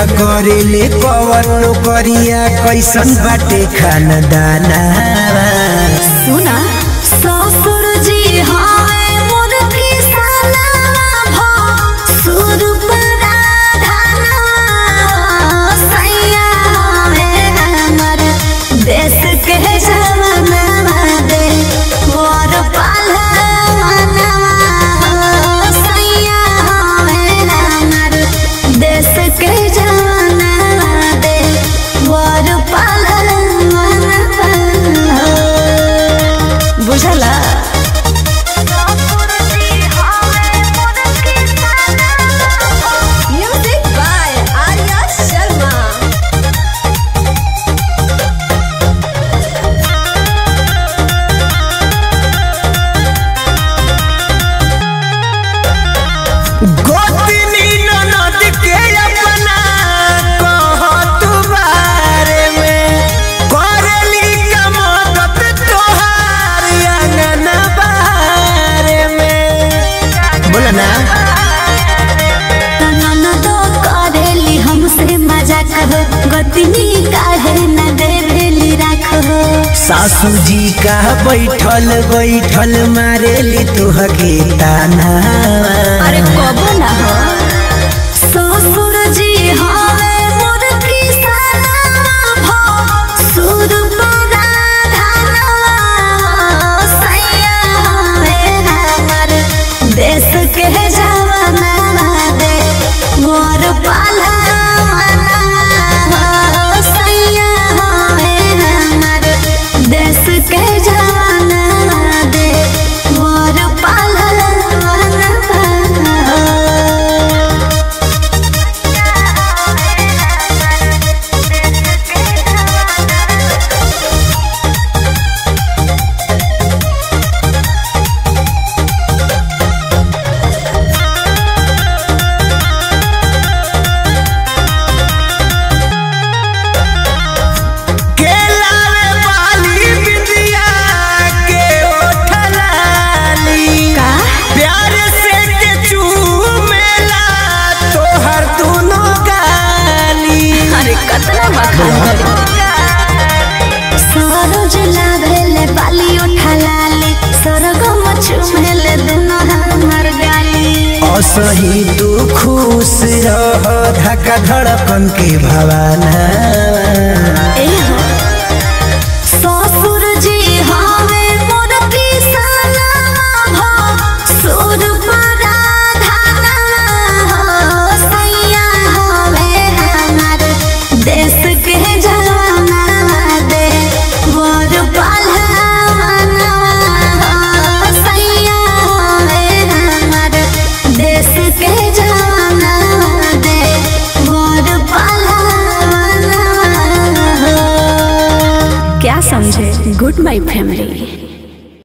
पूजा करेले कवन नौकरिया कैसन बाटे खानदाना। सुना ससुर जी हाय मोर की सालाना भो सुर पराधाना सैया है हमर देश के जवाना दे मोर पालना सैया है हमर देश के जवाना दे मोर पालना बुझला। सासू जी का बैठल बैठल मारेली तुहके ताना। अरे कब ना हो ससुर जी हाय मोर की सालाना सुर पराधाना सैया है हमर देश के जवाना दे मोर पालना सही तू खुश रह धक्का धड़कन के भवाना। ससुर जी हाय मोर की सालाना सुर पराधाना सैया है हमर देश के जवाना दे मोर पालना सैया है हमर देश के जवाना दे मोर पालना। क्या समझे गुड माय फैमिली।